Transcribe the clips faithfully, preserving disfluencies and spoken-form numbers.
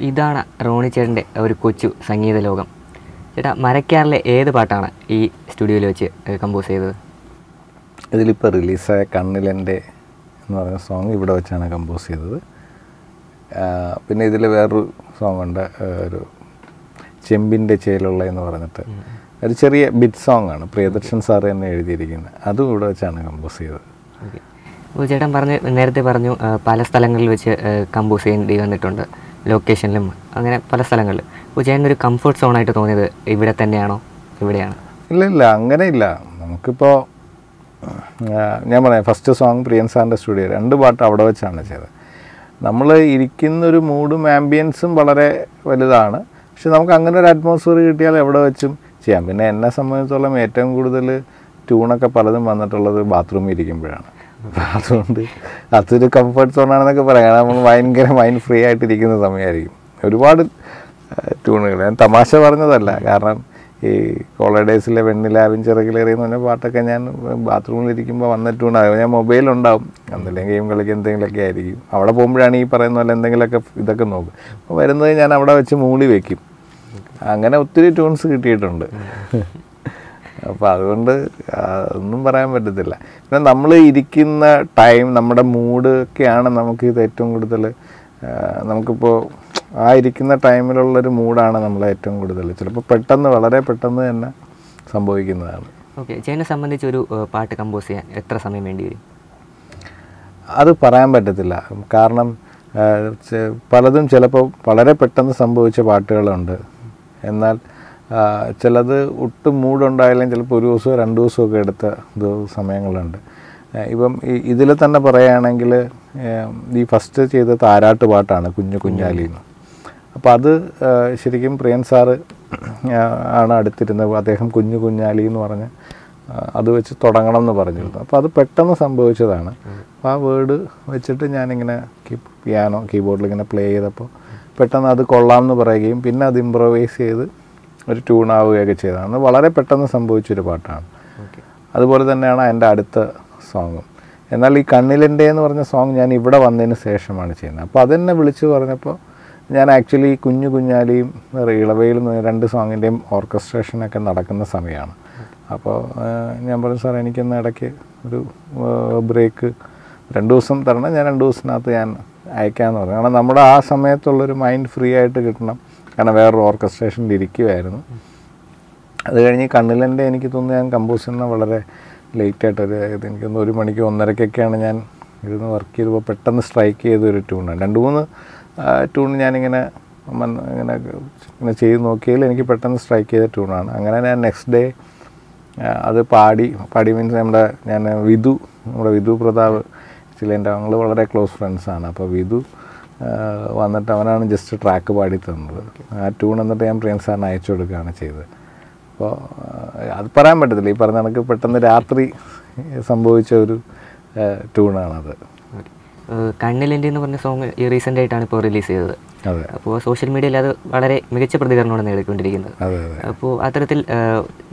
So, this is Roni Chetante, a Kochu, Sangeetha Lokam. Marakkaralle ഏത് പാട്ടാണ് ഈ സ്റ്റുഡിയോയിൽ വെച്ച് കമ്പോസ് ചെയ്തത്? ഇതിൽ ഇപ്പോൾ റിലീസായ കണ്ണിലെന്റെ എന്ന് പറയുന്ന സോങ് ഇവിടെ വെച്ചാണ് കമ്പോസ് ചെയ്തത്. പിന്നെ ഇതിൽ വേറൊരു സോങ് ഉണ്ട് ഒരു ചെമ്പിന്റെ ചേലുള്ള എന്ന് പറഞ്ഞിട്ട്. ഒരു ചെറിയ ബിറ്റ് സോങ് ആണ് പ്രിയദർശൻ സാർ തന്നെ എഴുതിയിരിക്കുന്നത്. അതും ഇവിടെ വെച്ചാണ് കമ്പോസ് ചെയ്തത്. ഓക്കേ. അപ്പോൾ ചേട്ടൻ പറഞ്ഞു നേരത്തെ പറഞ്ഞു പല സ്ഥലങ്ങളിൽ വെച്ച് കമ്പോസ് ചെയ്യേണ്ടി വന്നിട്ടുണ്ട്. ലൊക്കേഷനിലും അങ്ങനെ പല സ്ഥലങ്ങളിൽ. അപ്പോൾ ചേട്ടനൊരു കംഫർട്ട് സോൺ ആയിട്ട് തോന്നിയത് ഇവിടെ തന്നെയാണോ ഇവിടെയാണ്? ഇല്ല ഇല്ല അങ്ങനെയില്ല. നമുക്കിപ്പോൾ ഞാൻ പറയാം ഫസ്റ്റ് സോങ് പ്രിയൻ സാറിൻ്റെ സ്റ്റുഡിയോ രണ്ട് പാട്ട് അവിടെ വെച്ചാണ് ചെയ്തത്. നമ്മൾ ഇരിക്കുന്നൊരു മൂഡും ആംബിയൻസും വളരെ വലുതാണ്. പക്ഷെ നമുക്ക് അങ്ങനെ ഒരു അറ്റ്മോസ്ഫിയർ കിട്ടിയാൽ എവിടെ വെച്ചും ചെയ്യാം. പിന്നെ എന്നെ സംബന്ധിച്ചോളം ഏറ്റവും കൂടുതൽ ട്യൂണൊക്കെ പലതും വന്നിട്ടുള്ളത് ബാത്റൂമിൽ ഇരിക്കുമ്പോഴാണ്. അതുകൊണ്ട് അതൊരു കംഫർട്ട് സോണാണെന്നൊക്കെ പറയാം. നമ്മൾ ഭയങ്കര മൈൻഡ് ഫ്രീ ആയിട്ടിരിക്കുന്ന സമയമായിരിക്കും. ഒരുപാട് ട്യൂണുകൾ ഞാൻ തമാശ പറഞ്ഞതല്ല. കാരണം ഈ കോളേഡേഴ്സിലെ വെണ്ണിലാവിൻ ചിറകിലേറിയെന്ന് പറഞ്ഞ പാട്ടൊക്കെ ഞാൻ ബാത്റൂമിലിരിക്കുമ്പോൾ വന്ന ട്യൂണാകും. ഞാൻ മൊബൈലുണ്ടാവും, എന്തെങ്കിലും ഗെയിം കളിക്കുക എന്തെങ്കിലുമൊക്കെ ആയിരിക്കും. അവിടെ പോകുമ്പോഴാണ് ഈ പറയുന്ന പോലെ എന്തെങ്കിലുമൊക്കെ ഇതൊക്കെ നോക്കും. അപ്പോൾ വരുന്നത് ഞാൻ അവിടെ വെച്ച് മൂളി വയ്ക്കും. അങ്ങനെ ഒത്തിരി ട്യൂൺസ് കിട്ടിയിട്ടുണ്ട്. അപ്പോൾ അതുകൊണ്ട് ഒന്നും പറയാൻ പറ്റത്തില്ല. പിന്നെ നമ്മൾ ഇരിക്കുന്ന ടൈം നമ്മുടെ മൂഡ് ഒക്കെയാണ് നമുക്ക് ഇത് ഏറ്റവും കൂടുതൽ. നമുക്കിപ്പോൾ ആ ഇരിക്കുന്ന ടൈമിലുള്ളൊരു മൂഡാണ് നമ്മൾ ഏറ്റവും കൂടുതൽ ചിലപ്പോൾ പെട്ടെന്ന് വളരെ പെട്ടെന്ന് തന്നെ സംഭവിക്കുന്നതാണ്. ഓക്കെ. ചേട്ടനെ സംബന്ധിച്ചൊരു പാട്ട് കമ്പോസ് ചെയ്യാൻ എത്ര സമയം വേണ്ടി വരും? അത് പറയാൻ പറ്റത്തില്ല. കാരണം പലതും ചിലപ്പോൾ വളരെ പെട്ടെന്ന് സംഭവിച്ച പാട്ടുകളുണ്ട്. എന്നാൽ ചിലത് ഒട്ടും മൂഡുണ്ടായാലും ചിലപ്പോൾ ഒരു ദിവസമോ രണ്ട് ദിവസമോ ഒക്കെ എടുത്ത സമയങ്ങളുണ്ട്. ഇപ്പം ഇതിൽ തന്നെ പറയുകയാണെങ്കിൽ ഈ ഫസ്റ്റ് ചെയ്ത താരാട്ട് പാട്ടാണ് കുഞ്ഞു കുഞ്ഞാലിന്ന്. അപ്പോൾ അത് ശരിക്കും പ്രിയൻ സാറ് ആണ് അടുത്തിരുന്നത്. അദ്ദേഹം കുഞ്ഞു കുഞ്ഞാലി എന്ന് പറഞ്ഞ് അത് വെച്ച് തുടങ്ങണം എന്ന് പറഞ്ഞിരുന്നു. അപ്പോൾ അത് പെട്ടെന്ന് സംഭവിച്ചതാണ്. അപ്പോൾ ആ വേർഡ് വെച്ചിട്ട് ഞാനിങ്ങനെ പിയാനോ കീബോർഡിൽ ഇങ്ങനെ പ്ലേ ചെയ്തപ്പോൾ പെട്ടെന്ന് അത് കൊള്ളാമെന്ന് പറയുകയും പിന്നെ അത് ഇംപ്രവൈസ് ചെയ്ത് ഒരു ട്യൂണാവുകയൊക്കെ ചെയ്തതാണ്. വളരെ പെട്ടെന്ന് സംഭവിച്ചൊരു പാട്ടാണ്. അതുപോലെ തന്നെയാണ് എൻ്റെ അടുത്ത സോങ്ങും. എന്നാൽ ഈ കണ്ണിലെൻ്റെ എന്ന് പറഞ്ഞ സോങ് ഞാൻ ഇവിടെ വന്നതിന് ശേഷമാണ് ചെയ്യുന്നത്. അപ്പോൾ അതെന്നെ വിളിച്ച് പറഞ്ഞപ്പോൾ ഞാൻ ആക്ച്വലി കുഞ്ഞു കുഞ്ഞാലിയും ഇളവയിലും രണ്ട് സോങ്ങിൻ്റെയും ഓർക്കസ്ട്രേഷനൊക്കെ നടക്കുന്ന സമയമാണ്. അപ്പോൾ ഞാൻ പറഞ്ഞു സാർ എനിക്കൊന്ന് ഇടയ്ക്ക് ഒരു ബ്രേക്ക് രണ്ട് ദിവസം തരണം, ഞാൻ രണ്ട് ദിവസത്തിനകത്ത് ഞാൻ അയക്കാമെന്ന് പറഞ്ഞു. കാരണം നമ്മുടെ ആ സമയത്തുള്ളൊരു മൈൻഡ് ഫ്രീ ആയിട്ട് കിട്ടണം. കാരണം വേറൊരു ഓർക്കസ്ട്രേഷനിൽ ഇരിക്കുമായിരുന്നു. അത് കഴിഞ്ഞ് കണ്ണിലെൻ്റെ എനിക്ക് തോന്നുന്നു ഞാൻ കമ്പോസ് ചെയ്യുന്ന വളരെ ലേറ്റായിട്ട് ഒരു എനിക്കൊന്ന് ഒരു മണിക്ക് ഒന്നരക്കൊക്കെയാണ് ഞാൻ ഇരുന്ന് വർക്ക് ചെയ്തപ്പോൾ പെട്ടെന്ന് സ്ട്രൈക്ക് ചെയ്തൊരു ട്യൂണാണ്. രണ്ട് മൂന്ന് ട്യൂൺ ഞാനിങ്ങനെ ഇങ്ങനെ ഇങ്ങനെ ചെയ്ത് നോക്കിയാൽ എനിക്ക് പെട്ടെന്ന് സ്ട്രൈക്ക് ചെയ്ത ട്യൂണാണ്. അങ്ങനെ ഞാൻ നെക്സ്റ്റ് ഡേ അത് പാടി പാടി മീൻസ് നമ്മുടെ ഞാൻ വിധു നമ്മുടെ വിധു പ്രതാപ് ആക്ച്വലി എൻ്റെ ഞങ്ങൾ വളരെ ക്ലോസ് ഫ്രണ്ട്സാണ്. അപ്പോൾ വിധു വന്നിട്ട് അവനാണ് ജസ്റ്റ് ട്രാക്ക് പാടി തന്നത്. ആ ട്യൂൺ എന്നിട്ട് ഞാൻ പ്രിയൻ സാറിന് അയച്ചു കൊടുക്കുകയാണ് ചെയ്തത്. അപ്പോൾ അത് പറയാൻ പറ്റത്തില്ല. ഈ പറഞ്ഞ കണക്ക് പെട്ടെന്ന് രാത്രി സംഭവിച്ച ഒരു ട്യൂണാണത്. കണ്ണിലെൻ്റെ എന്ന് പറഞ്ഞ സോങ് ഈ റീസെൻ്റ് ആയിട്ടാണ് ഇപ്പോൾ റിലീസ് ചെയ്തത്. അതെ. അപ്പോൾ സോഷ്യൽ മീഡിയയിൽ അത് വളരെ മികച്ച പ്രതികരണമാണ് നേടിക്കൊണ്ടിരിക്കുന്നത്. അതെ. അപ്പോൾ അത്തരത്തിൽ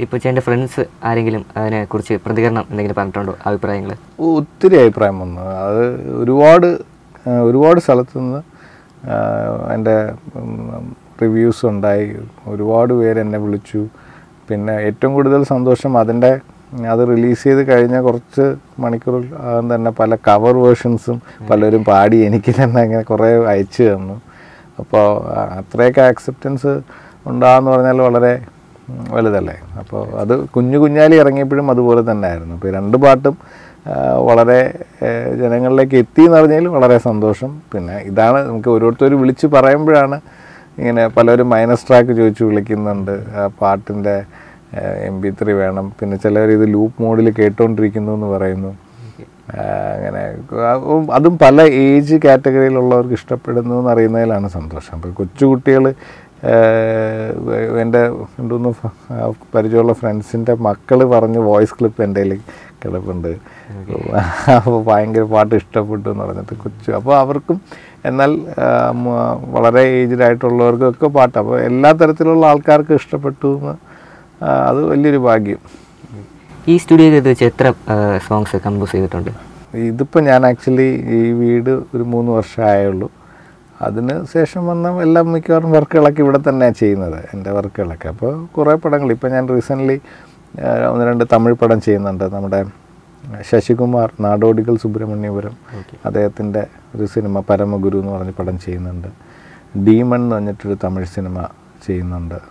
ഇപ്പോൾ എൻ്റെ ഫ്രണ്ട്സ് ആരെങ്കിലും അതിനെക്കുറിച്ച് പ്രതികരണം എന്തെങ്കിലും പറഞ്ഞിട്ടുണ്ടോ? അഭിപ്രായങ്ങൾ ഒത്തിരി അഭിപ്രായം വന്നു. അത് ഒരുപാട് ഒരുപാട് സ്ഥലത്തു നിന്ന് എൻ്റെ റിവ്യൂസ് ഉണ്ടായി. ഒരുപാട് പേര് എന്നെ വിളിച്ചു. പിന്നെ ഏറ്റവും കൂടുതൽ സന്തോഷം അതിൻ്റെ അത് റിലീസ് ചെയ്ത് കഴിഞ്ഞ കുറച്ച് മണിക്കൂർ ആകും തന്നെ പല കവർ വേർഷൻസും പലരും പാടി എനിക്ക് തന്നെ അങ്ങനെ കുറേ അയച്ചു തന്നു. അപ്പോൾ അത്രയൊക്കെ ആക്സെപ്റ്റൻസ് ഉണ്ടാകുമെന്ന് പറഞ്ഞാൽ വളരെ വലുതല്ലേ. അപ്പോൾ അത് കുഞ്ഞു കുഞ്ഞാലി ഇറങ്ങിയപ്പോഴും അതുപോലെ തന്നെ ആയിരുന്നു. അപ്പോൾ രണ്ട് പാട്ടും വളരെ ജനങ്ങളിലേക്ക് എത്തി എന്ന് പറഞ്ഞാൽ വളരെ സന്തോഷം. പിന്നെ ഇതാണ് നമുക്ക് ഓരോരുത്തരും വിളിച്ച് പറയുമ്പോഴാണ് ഇങ്ങനെ പലരും മൈനസ് ട്രാക്ക് ചോദിച്ച് വിളിക്കുന്നുണ്ട്. പാട്ടിൻ്റെ എം പി ത്രീ വേണം. പിന്നെ ചിലർ ഇത് ലൂപ്പ് മോഡിൽ കേട്ടുകൊണ്ടിരിക്കുന്നു എന്ന് പറയുന്നു. അങ്ങനെ അതും പല ഏജ് കാറ്റഗറിയിലുള്ളവർക്ക് ഇഷ്ടപ്പെടുന്നു എന്നറിയുന്നതിലാണ് സന്തോഷം. അപ്പോൾ കൊച്ചുകുട്ടികൾ എൻ്റെ രണ്ടൊന്ന് പരിചയമുള്ള ഫ്രണ്ട്സിൻ്റെ മക്കൾ പറഞ്ഞ് വോയിസ് ക്ലിപ്പ് എൻ്റെ കയ്യിൽ കിടപ്പുണ്ട്. അപ്പോൾ ഭയങ്കര പാട്ട് ഇഷ്ടപ്പെട്ടു എന്ന് പറഞ്ഞിട്ട് കൊച്ചു. അപ്പോൾ അവർക്കും എന്നാൽ വളരെ ഏജ്ഡായിട്ടുള്ളവർക്കൊക്കെ പാട്ട് അപ്പോൾ എല്ലാ തരത്തിലുള്ള ആൾക്കാർക്കും ഇഷ്ടപ്പെട്ടു എന്ന് അത് വലിയൊരു ഭാഗ്യം. ഈ സ്റ്റുഡിയോയിൽ വെച്ച് എത്ര സോങ്സ് കമ്പോസ് ചെയ്തിട്ടുണ്ട്? ഇതിപ്പോൾ ഞാൻ ആക്ച്വലി ഈ വീട് ഒരു മൂന്ന് വർഷമായുള്ളൂ. Shashikumar, Nadodigal Subramanivaram, Adathinda, the cinema Paramaguru, or the Padan chain under Demon on the Tamil cinema chain under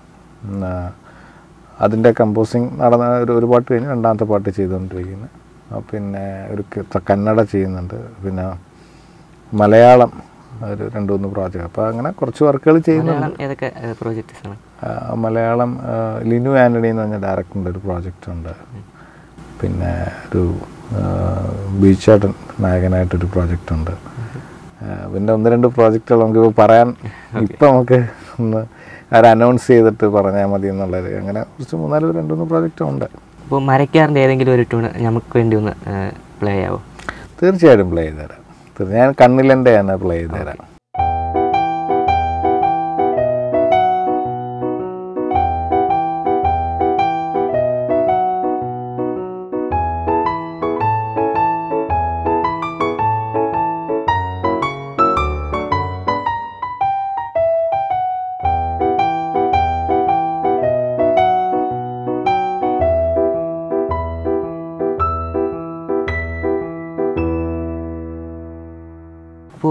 Adinda composing, another robot train and dance party chain up in Kannada chain under Malayalam. I don't know the project. I'm going to Malayalam project. Malayalam Linu and directed project under. In beach at Naganite project under. When down there into project along with Paran, Ipamoke, I announced that to Paranamadina Larry, and some other end on the project under. But Marika and Daring to Yamakwinduna play out. Third chair and play there. The Kanil and Diana play there.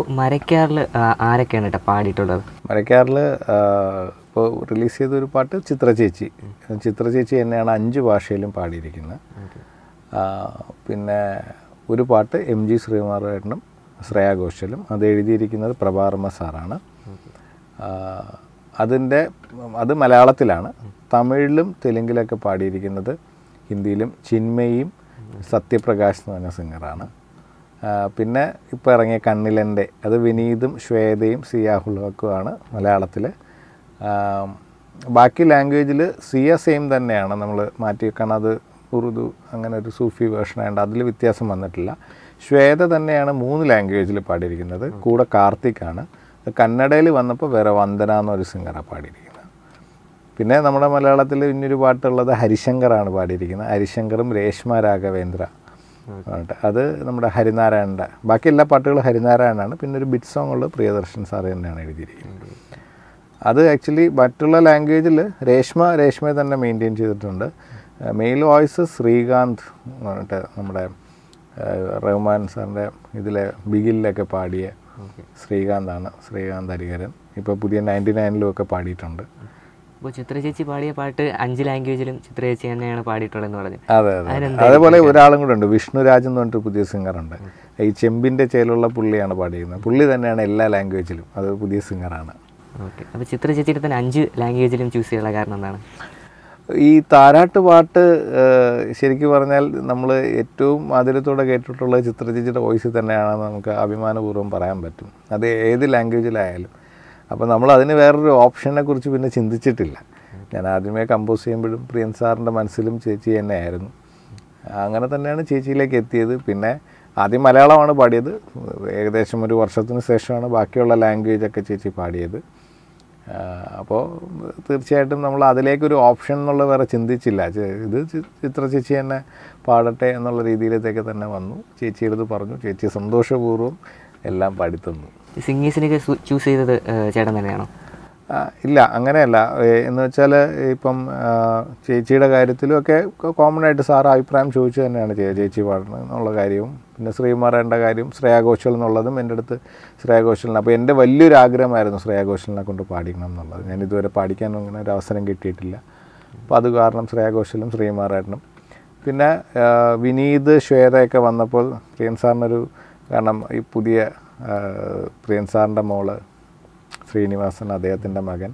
Marikarle Arakan at a party to love. Marikarle released the part of Chitrachechi. Chitrachechi and Anjuva Shailim party. Pinna Udupata, M G Srimar Retnum, Sraya Goshalim, and the Edikin Prabarma Sarana. Adinda, other Malala Tilana, Tamilum, Telingilaka party, Hindilum, Chinmayim, Satya Prakash Sangarana. Pinna, Iparanga Kanilende, other Vinidum, Shwedim, Siahulakana, Malalatile. Baki language, Sia same than Nana, Matikana, the Urdu, Angana Sufi version, and Adli with Yasamanatilla. Shweda than Nana moon language, Lepadi, another, Kuda Karthikana, the Kannadali Vanapa, where Vandana or Singara Padi. Pinna, Namada Malalatile, in the water, the Harishangaran Badirigina, Harishangaram, Reshma Ragavendra. Other number Harinara and Bakilla Patel Harinara and Pinner bit song or preadershins are in an other actually Batula language Reshma, Reshma than a maintained children. Male voices Srikanth Romans and Bigil like a party Srikanthana, Srikanth Ipapudia ninety nine local party thunder. Chitrachi party apart, Angi language, Chitrachi and a party to another. Otherwise, we are all under Vishnu Rajan on to put this singer under. A chimbin de Chelola Pulli and a body, Pulli than an Ella language, other put this singer under. Okay, but Chitrachi than Angi language in Chusea Lagarna. E. Tarat water, Sheriki Varnel, Namla, two mother to get to Chitrachi voices than Abimana Urum Parambatum. Are they the language I? But we have no option to do this. We have to do this. Compose and Prince Arna Mansilim Chechi and Aaron. Anganathan Chechi like Ethiopia Pinna, Adi Malala on a body, the Shimuru or Southern Session of Bakula language, a Kachichi party. Apo the Chatham Namla, the lake would option all over Chindichilla. Chitrachi and a part of Tay and all the Ridi Tekatanavanu, Chechi the Parno, Chechi Sandosha Guru, Elam Paditum. Singing is a choose the Chatamaniano. Illa Anganella in the Chella Ipum Chida Gaidatiloke, commonators are I prime Chucha and Chichivar, no Lagarium, Nesri Marandagarium, Sraya Goshal, no Ladam, and the Sraya Goshal Napenda Valuragram, and Sraya Goshal Nakun to party number, and it were a party can Rasangi Titilla, Padugarnam, Sraya Goshalam, Sri Maratnam. Pinna, we need the Shwereka Vanapol, Kinsanaru, Ganam Ipudia. Prince Andamola, Srinivasan, Adayathinda Magan,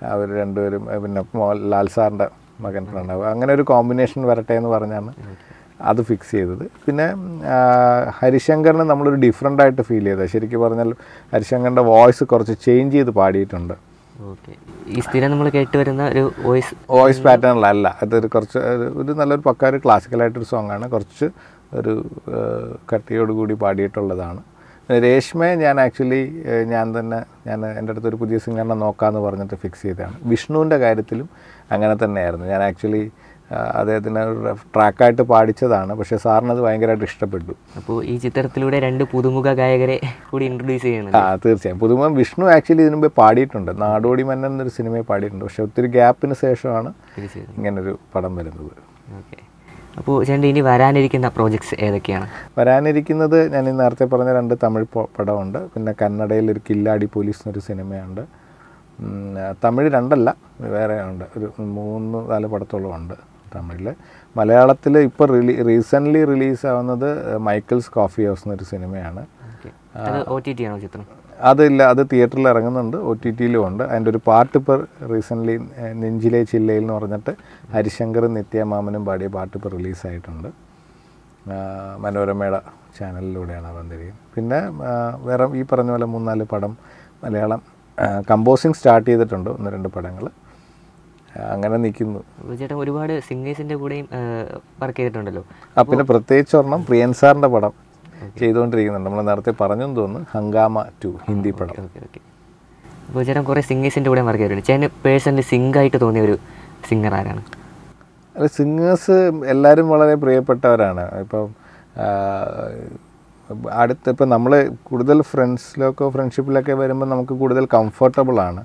Lal Sarnda Magan Pranav. I'm going to do a combination of ten Varana. That's fixed. Harishankar is different type of feeling. Harishankar's voice is changed in the party. Okay. Is there a voice? Voice pattern is a classical song. A Reshma, Jan actually Yandan and the producing and Nokan were not fixed. Vishnu and the Gaidatilu, Anganathan Nair, and actually അദ്ദേഹത്തിന് ഒരു ട്രാക്കായിട്ട് പാടിച്ചതാണ്, പക്ഷേ സാറിന് അത് ഭയങ്കരമായിട്ട് ഇഷ്ടപ്പെട്ടു. അപ്പോൾ ഈ ചിത്രത്തിലൂടെ രണ്ട് പുതുമുഖ ഗായകരെ കൂടി ഇൻട്രൊഡ്യൂസ് ചെയ്യുന്നു. ആ തീർച്ചയായും. പുതുമുഖം വിഷ്ണു ആക്ച്വലി ഇതിനു മുമ്പേ പാടിയിട്ടുണ്ട്, നാടോടി മന്നൻ എന്നൊരു സിനിമയെ പാടിയിട്ടുണ്ട്. പക്ഷേ ഒത്തിരി ഗ്യാപ്പിന് ശേഷമാണ് ഇങ്ങനൊരു പടം വരുന്നത്. ഓക്കെ, അപ്പോൾ ചേട്ടൻ ഇനി വരാനിരിക്കുന്ന പ്രോജക്ട്സ് ഏതൊക്കെയാണ്? വരാനിരിക്കുന്നത് ഞാൻ നേരത്തെ പറഞ്ഞ രണ്ട് തമിഴ് പടമുണ്ട്, പിന്നെ കന്നഡയിൽ ഒരു കില്ലാടി പോലീസ് എന്നൊരു സിനിമയുണ്ട്. തമിഴ് രണ്ടല്ല വേറെ ഉണ്ട്, ഒരു മൂന്ന് നാല് പടത്തോളം ഉണ്ട് തമിഴിൽ. മലയാളത്തിൽ ഇപ്പോൾ റിലീ റീസെൻ്റ്ലി റിലീസാവുന്നത് മൈക്കിൾസ് കോഫി ഹൗസ് എന്നൊരു സിനിമയാണ്. അതില്ല, അത് തിയേറ്ററിൽ ഇറങ്ങുന്നുണ്ട്, ഒ ടി ടിയിലും ഉണ്ട്. അതിൻ്റെ ഒരു പാട്ട് ഇപ്പോൾ റീസെൻ്റ്ലി നെഞ്ചിലെ ചില്ലയിൽ എന്ന് പറഞ്ഞിട്ട് ഹരിശങ്കറും നിത്യമാമനും പാടിയ പാട്ട് ഇപ്പോൾ റിലീസായിട്ടുണ്ട്, മനോരമയുടെ ചാനലിലൂടെയാണ് വന്നിരിക്കുന്നത്. പിന്നെ വേറെ ഈ പറഞ്ഞ പോലെ മൂന്നാല് പടം മലയാളം കമ്പോസിങ് സ്റ്റാർട്ട് ചെയ്തിട്ടുണ്ട്, ഒന്ന് രണ്ട് പടങ്ങൾ അങ്ങനെ നിൽക്കുന്നു. ചേട്ടൻ ഒരുപാട് സിംഗേഴ്സിൻ്റെ കൂടെയും വർക്ക് ചെയ്തിട്ടുണ്ടല്ലോ. ആ പിന്നെ പ്രത്യേകിച്ച് ഒരെണ്ണം പ്രിയൻ സാറിൻ്റെ പടം ചെയ്തുകൊണ്ടിരിക്കുന്നുണ്ട്, നമ്മൾ നേരത്തെ പറഞ്ഞെന്ന് തോന്നുന്നു, ഹംഗാമ ടു ഹിന്ദി പടം. Okay okay. അപ്പോൾ ചേട്ടൻ കുറേ സിംഗേഴ്സിൻ്റെ കൂടെ വർക്ക് ചെയ്തിട്ടുണ്ട്. ചേട്ടൻ പേഴ്സണലി സിംഗായിട്ട് തോന്നിയ ഒരു സിംഗർ ആരാണ്? അല്ല, സിംഗേഴ്സ് എല്ലാവരും വളരെ പ്രിയപ്പെട്ടവരാണ്. ഇപ്പം അടുത്ത് ഇപ്പം നമ്മൾ കൂടുതൽ ഫ്രണ്ട്സിലൊക്കെ ഫ്രണ്ട്ഷിപ്പിലൊക്കെ വരുമ്പോൾ നമുക്ക് കൂടുതൽ കംഫർട്ടബിളാണ്.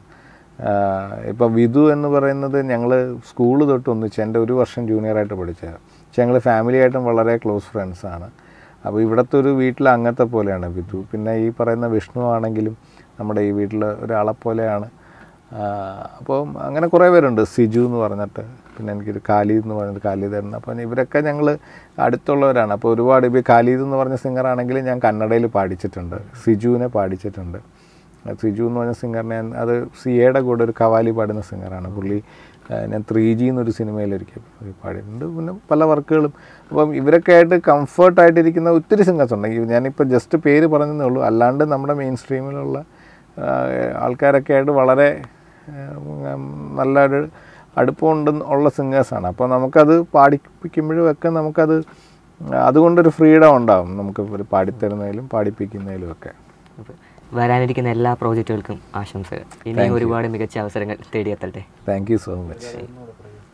ഇപ്പം വിധു എന്ന് പറയുന്നത് ഞങ്ങൾ സ്കൂൾ തൊട്ട് ഒന്നിച്ച്, എൻ്റെ ഒരു വർഷം ജൂനിയറായിട്ട് പഠിച്ചത്. പക്ഷെ ഞങ്ങൾ ഫാമിലിയായിട്ടും വളരെ ക്ലോസ് ഫ്രണ്ട്സാണ്. അപ്പോൾ ഇവിടുത്തെ ഒരു വീട്ടിൽ അങ്ങനത്തെ പോലെയാണ് വിധു. പിന്നെ ഈ പറയുന്ന വിഷ്ണു ആണെങ്കിലും നമ്മുടെ ഈ വീട്ടിൽ ഒരാളെപ്പോലെയാണ്. അപ്പോൾ അങ്ങനെ കുറേ പേരുണ്ട്, സിജു എന്ന് പറഞ്ഞിട്ട്, പിന്നെ എനിക്കൊരു ഖാലിദ് എന്ന് പറഞ്ഞിട്ട് ഖാലിദായിരുന്നു. അപ്പോൾ ഇവരൊക്കെ ഞങ്ങൾ അടുത്തുള്ളവരാണ്. അപ്പോൾ ഒരുപാട് ഇപ്പോൾ ഖാലിദ് എന്ന് പറഞ്ഞ സിംഗറാണെങ്കിൽ ഞാൻ കന്നഡയിൽ പാടിച്ചിട്ടുണ്ട്, സിജുവിനെ പാടിച്ചിട്ടുണ്ട്. സിജു എന്ന് പറഞ്ഞ സിംഗറിനെ അത് സി എയുടെ കൂടെ ഒരു കവാലി പാടുന്ന സിംഗറാണ് പുള്ളി. ഞാൻ ത്രീ ജി എന്നൊരു സിനിമയിലൊരിക്കൽ പാടിയിട്ടുണ്ട്. പിന്നെ പല വർക്കുകളും. അപ്പം ഇവരൊക്കെ ആയിട്ട് കംഫർട്ടായിട്ടിരിക്കുന്ന ഒത്തിരി സിംഗേഴ്സ് ഉണ്ടെങ്കിൽ ഞാനിപ്പോൾ ജസ്റ്റ് പേര് പറഞ്ഞതേ ഉള്ളൂ. അല്ലാണ്ട് നമ്മുടെ മെയിൻ സ്ട്രീമിലുള്ള ആൾക്കാരൊക്കെ ആയിട്ട് വളരെ നല്ലൊരു അടുപ്പമുണ്ട് ഉള്ള സിംഗേഴ്സാണ്. അപ്പോൾ നമുക്കത് പാടിപ്പിക്കുമ്പോഴൊക്കെ നമുക്കത് അതുകൊണ്ടൊരു ഫ്രീഡം ഉണ്ടാകും, നമുക്ക് ഒരു പാടിത്തരുന്നതിലും പാടിപ്പിക്കുന്നതിലും ഒക്കെ. വരാനിരിക്കുന്ന എല്ലാ പ്രോജക്റ്റുകൾക്കും ആശംസകൾ. ഇനി ഒരുപാട് മികച്ച അവസരങ്ങൾ തേടിയെത്തട്ടെ. Thank you so much.